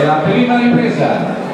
è la prima ripresa.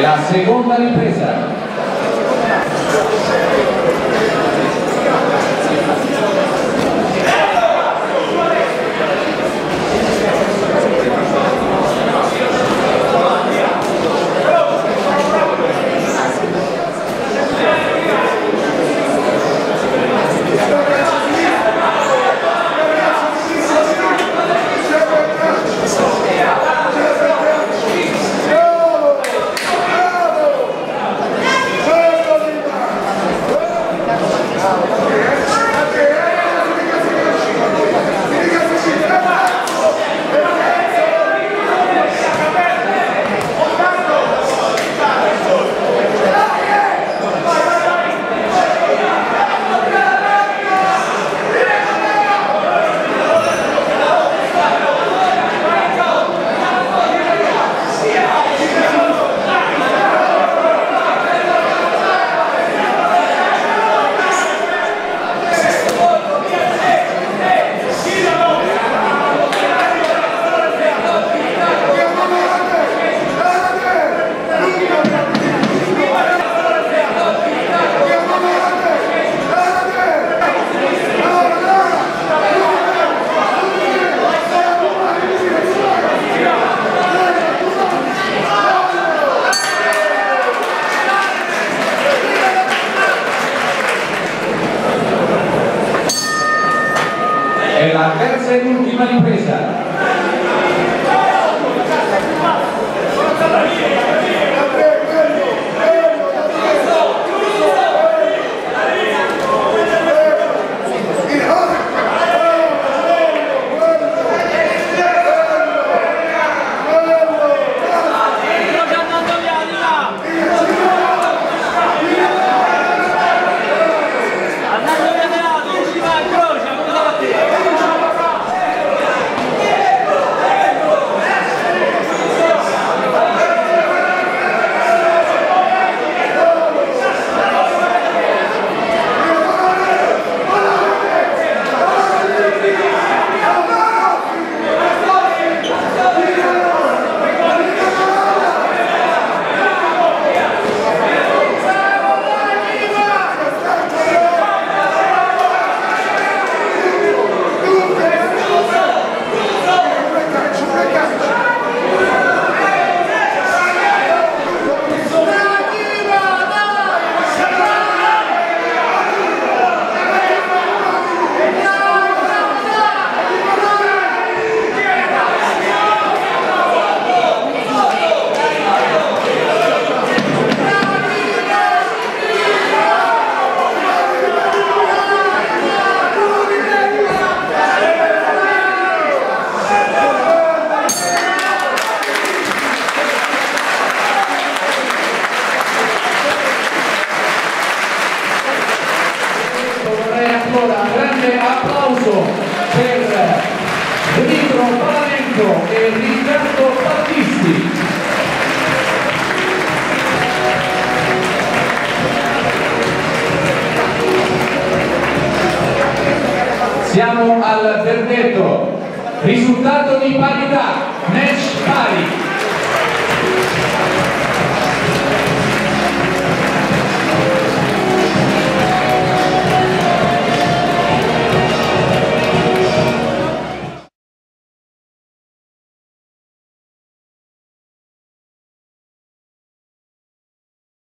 La seconda ripresa. La terza ed ultima ripresa. Yeah. applauso per Riccardo Battisti e Riccardo Battisti. Siamo al verdetto, risultato di parità.